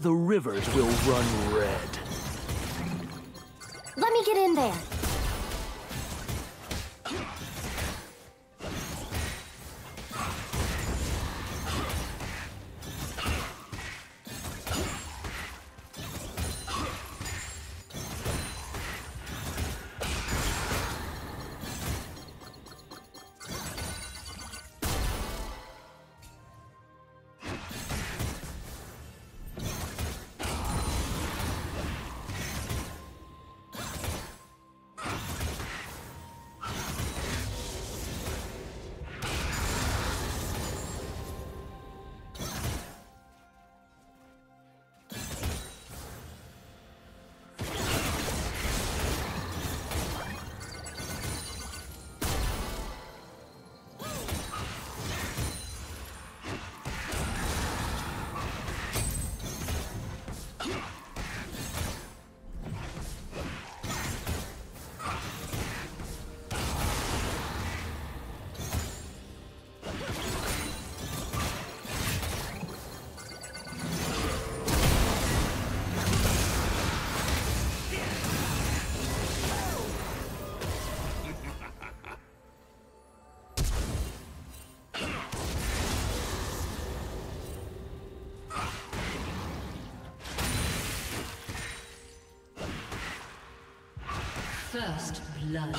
the rivers will run red. Let me get in there. First blood.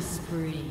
Spree.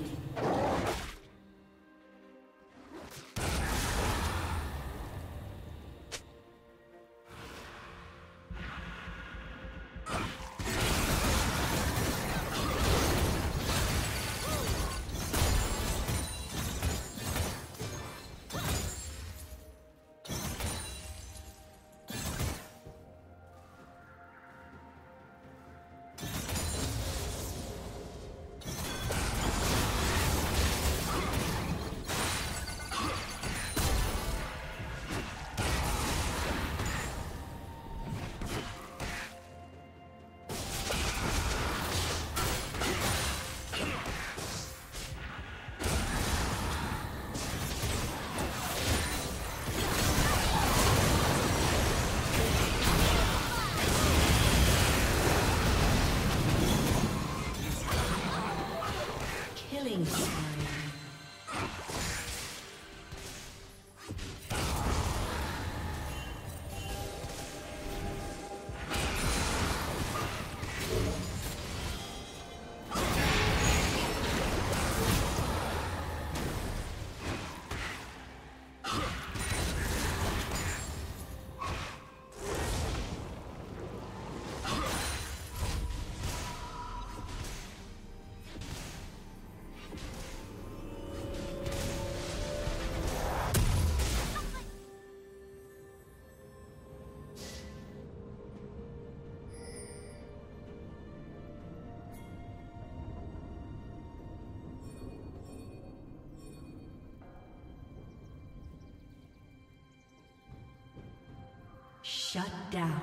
Shut down.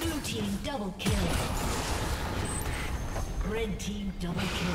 Blue team double kill. Red team double kill.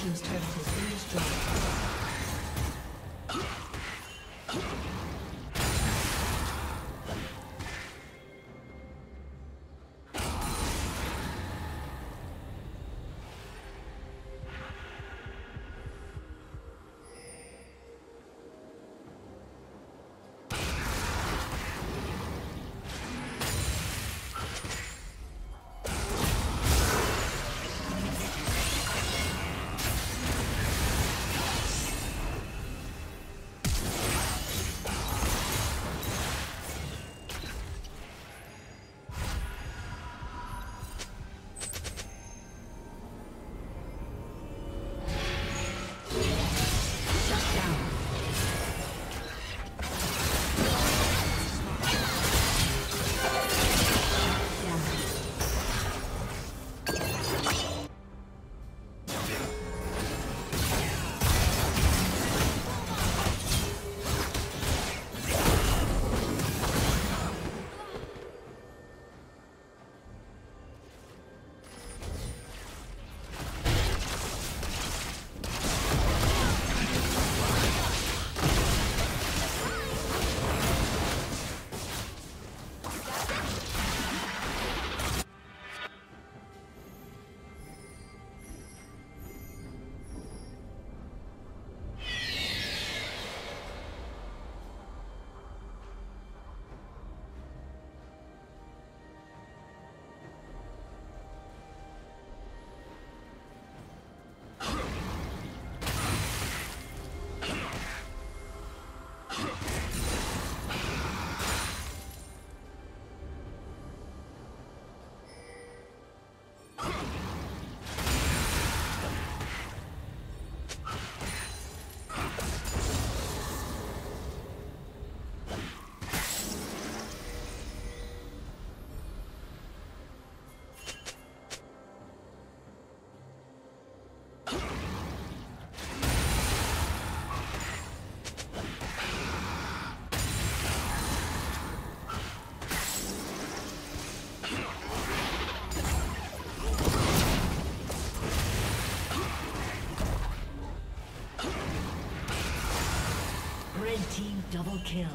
Team's turret has been destroyed. Red team double kill.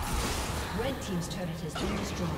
Team's turret has been destroyed.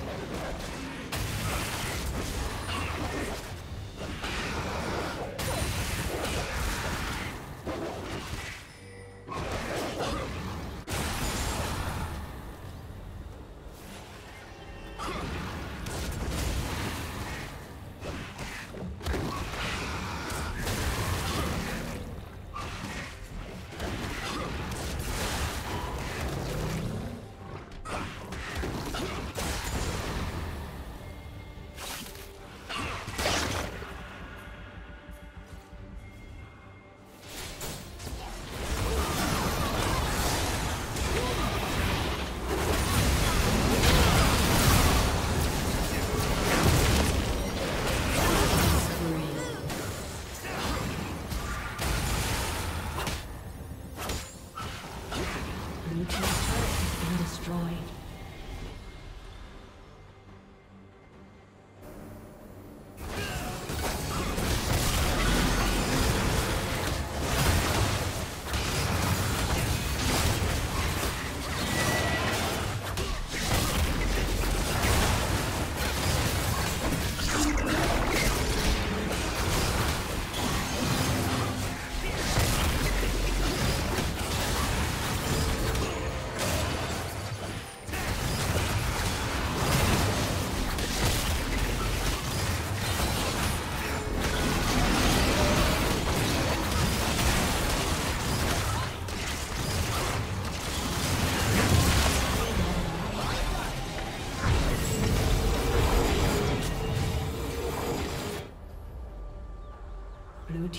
Blue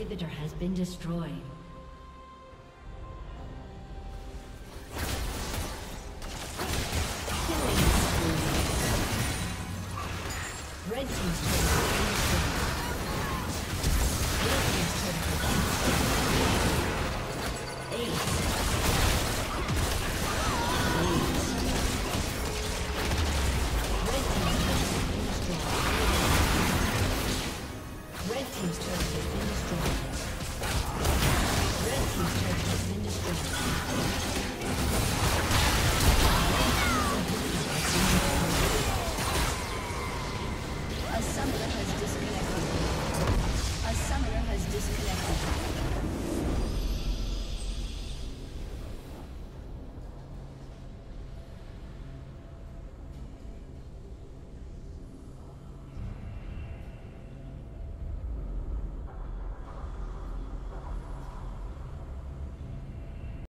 inhibitor has been destroyed. Red team's turret has been destroyed. Eight.